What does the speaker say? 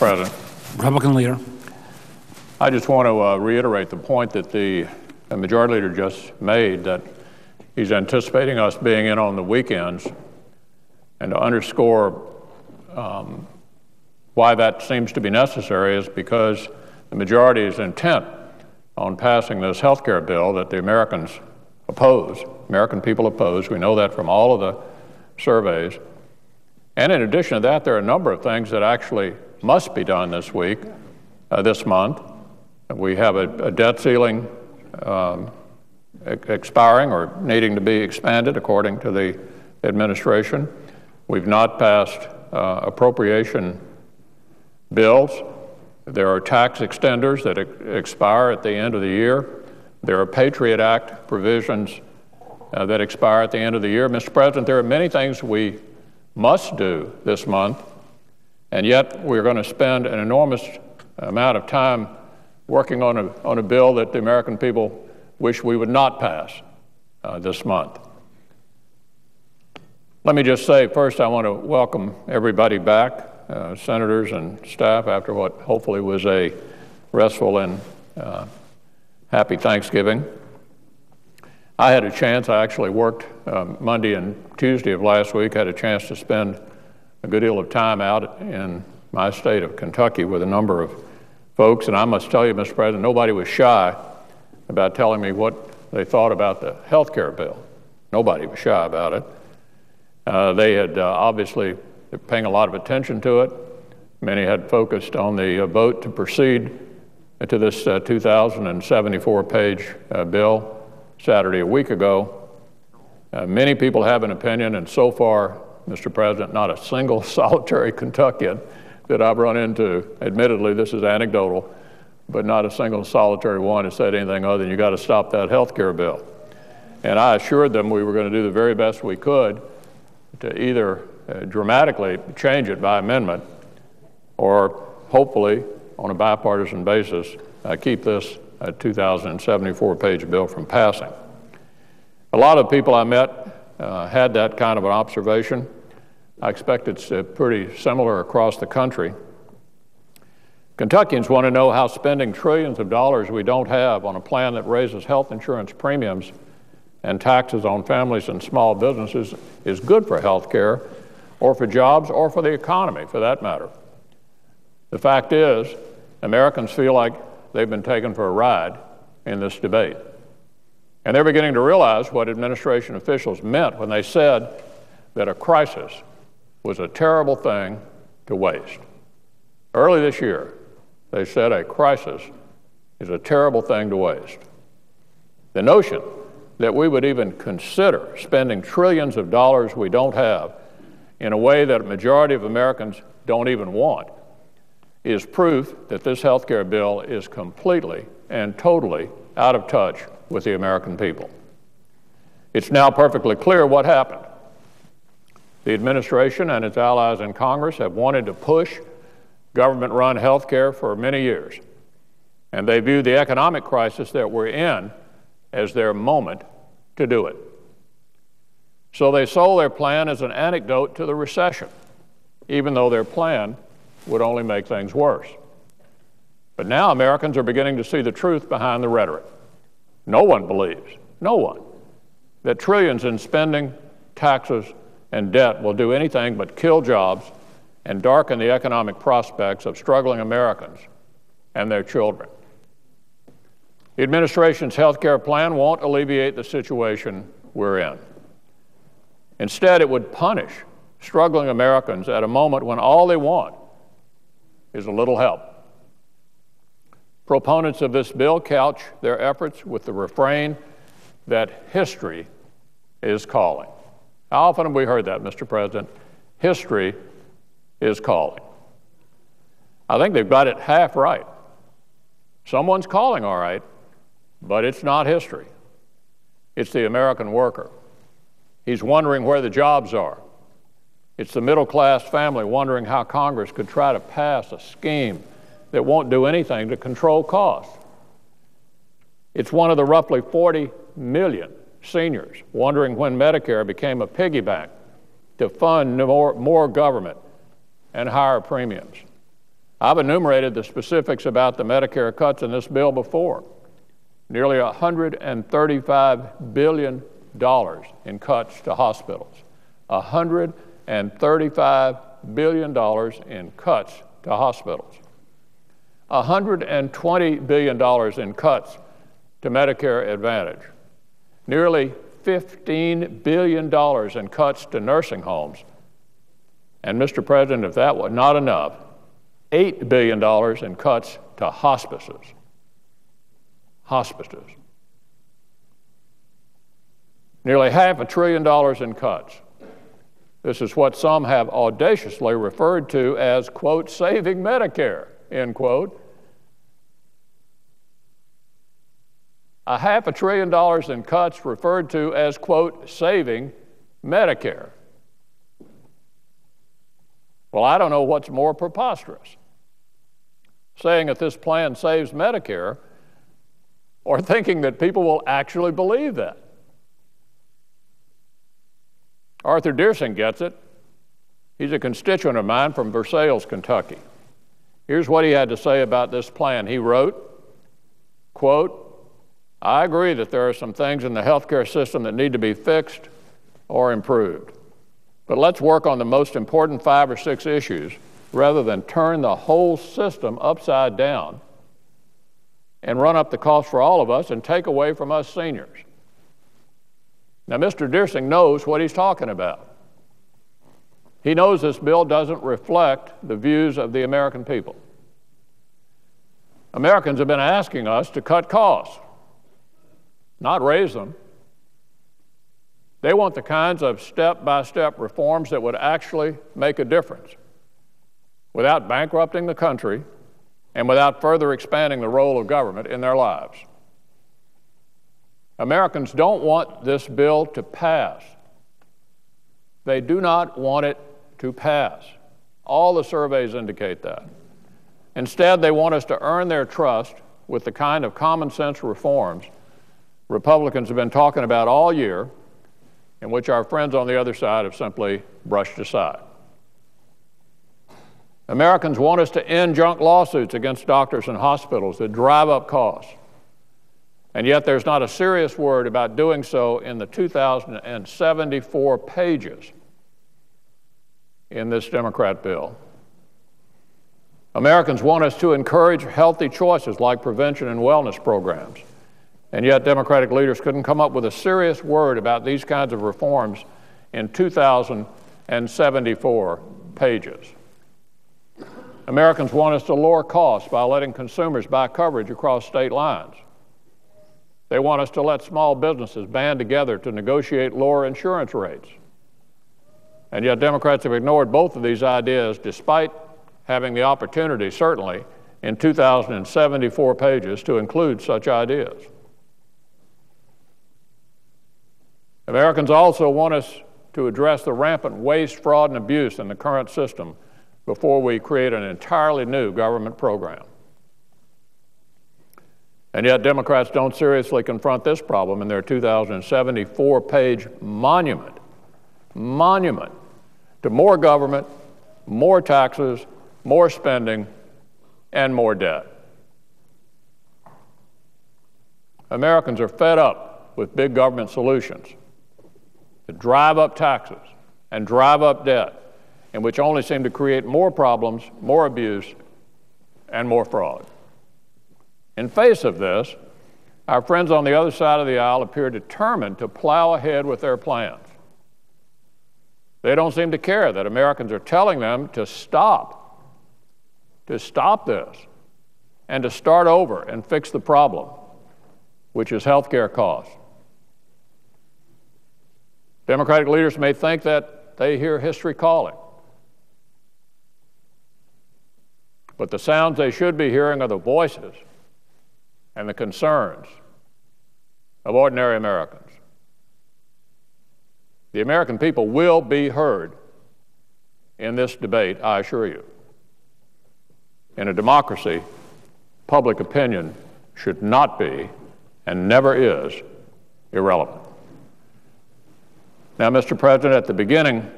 President. Republican Leader. I just want to reiterate the point that the Majority Leader just made, that he's anticipating us being in on the weekends, and to underscore why that seems to be necessary is because the majority is intent on passing this health care bill that the Americans oppose, American people oppose. We know that from all of the surveys. And in addition to that, there are a number of things that actually must be done this week, this month. We have a debt ceiling expiring or needing to be expanded according to the administration. We've not passed appropriation bills. There are tax extenders that expire at the end of the year. There are Patriot Act provisions that expire at the end of the year. Mr. President, there are many things we must do this month, and yet we're going to spend an enormous amount of time working on a bill that the American people wish we would not pass this month. Let me just say, first, I want to welcome everybody back, senators and staff, after what hopefully was a restful and happy Thanksgiving. I had a chance, I actually worked Monday and Tuesday of last week, had a chance to spend a good deal of time out in my state of Kentucky with a number of folks, and I must tell you, Mr. President, nobody was shy about telling me what they thought about the health care bill. Nobody was shy about it. They had obviously they're paying a lot of attention to it. Many had focused on the vote to proceed to this 2,074-page bill Saturday a week ago. Many people have an opinion, and so far, Mr. President, not a single solitary Kentuckian that I've run into, admittedly this is anecdotal, but not a single solitary one has said anything other than you got to stop that health care bill. And I assured them we were going to do the very best we could to either dramatically change it by amendment, or hopefully, on a bipartisan basis, keep this 2,074-page bill from passing. A lot of people I met had that kind of an observation. I expect it's pretty similar across the country. Kentuckians want to know how spending trillions of dollars we don't have on a plan that raises health insurance premiums and taxes on families and small businesses is good for health care, or for jobs, or for the economy, for that matter. The fact is, Americans feel like they've been taken for a ride in this debate. And they're beginning to realize what administration officials meant when they said that a crisis was a terrible thing to waste. Early this year, they said a crisis is a terrible thing to waste. The notion that we would even consider spending trillions of dollars we don't have in a way that a majority of Americans don't even want is proof that this health care bill is completely and totally out of touch with the American people. It's now perfectly clear what happened. The administration and its allies in Congress have wanted to push government-run health care for many years, and they view the economic crisis that we're in as their moment to do it. So they sold their plan as an antidote to the recession, even though their plan would only make things worse. But now Americans are beginning to see the truth behind the rhetoric. No one believes, no one, that trillions in spending, taxes, and debt will do anything but kill jobs and darken the economic prospects of struggling Americans and their children. The administration's health care plan won't alleviate the situation we're in. Instead, it would punish struggling Americans at a moment when all they want is a little help. Proponents of this bill couch their efforts with the refrain that history is calling. How often have we heard that, Mr. President? History is calling. I think they've got it half right. Someone's calling, all right, but it's not history. It's the American worker. He's wondering where the jobs are. It's the middle-class family wondering how Congress could try to pass a scheme that won't do anything to control costs. It's one of the roughly 40 million seniors wondering when Medicare became a piggy bank to fund more government and higher premiums. I've enumerated the specifics about the Medicare cuts in this bill before. Nearly $135 billion in cuts to hospitals. $135 billion in cuts to hospitals. $120 billion in cuts to Medicare Advantage. Nearly $15 billion in cuts to nursing homes. And Mr. President, if that was not enough, $8 billion in cuts to hospices. Hospices. Nearly $500 billion in cuts. This is what some have audaciously referred to as, quote, saving Medicare, end quote. $500 billion in cuts referred to as, quote, saving Medicare. Well, I don't know what's more preposterous, saying that this plan saves Medicare or thinking that people will actually believe that. Arthur Dearson gets it. He's a constituent of mine from Versailles, Kentucky. Here's what he had to say about this plan. He wrote, quote, "I agree that there are some things in the healthcare system that need to be fixed or improved. But let's work on the most important 5 or 6 issues rather than turn the whole system upside down and run up the cost for all of us and take away from us seniors." Now, Mr. Dirksen knows what he's talking about. He knows this bill doesn't reflect the views of the American people. Americans have been asking us to cut costs, not raise them. They want the kinds of step-by-step reforms that would actually make a difference without bankrupting the country and without further expanding the role of government in their lives. Americans don't want this bill to pass. They do not want it to pass. All the surveys indicate that. Instead, they want us to earn their trust with the kind of common-sense reforms Republicans have been talking about all year, and which our friends on the other side have simply brushed aside. Americans want us to end junk lawsuits against doctors and hospitals that drive up costs. And yet there's not a serious word about doing so in the 2,074 pages in this Democrat bill. Americans want us to encourage healthy choices like prevention and wellness programs. And yet Democratic leaders couldn't come up with a serious word about these kinds of reforms in 2,074 pages. Americans want us to lower costs by letting consumers buy coverage across state lines. They want us to let small businesses band together to negotiate lower insurance rates. And yet Democrats have ignored both of these ideas despite having the opportunity, certainly, in 2,074 pages to include such ideas. Americans also want us to address the rampant waste, fraud, and abuse in the current system before we create an entirely new government program. And yet Democrats don't seriously confront this problem in their 2,074-page monument to more government, more taxes, more spending, and more debt. Americans are fed up with big government solutions that drive up taxes and drive up debt, and which only seem to create more problems, more abuse, and more fraud. In face of this, our friends on the other side of the aisle appear determined to plow ahead with their plans. They don't seem to care that Americans are telling them to stop this and to start over and fix the problem, which is healthcare costs. Democratic leaders may think that they hear history calling, but the sounds they should be hearing are the voices and the concerns of ordinary Americans. The American people will be heard in this debate, I assure you. In a democracy, public opinion should not be, and never is, irrelevant. Now, Mr. President, at the beginning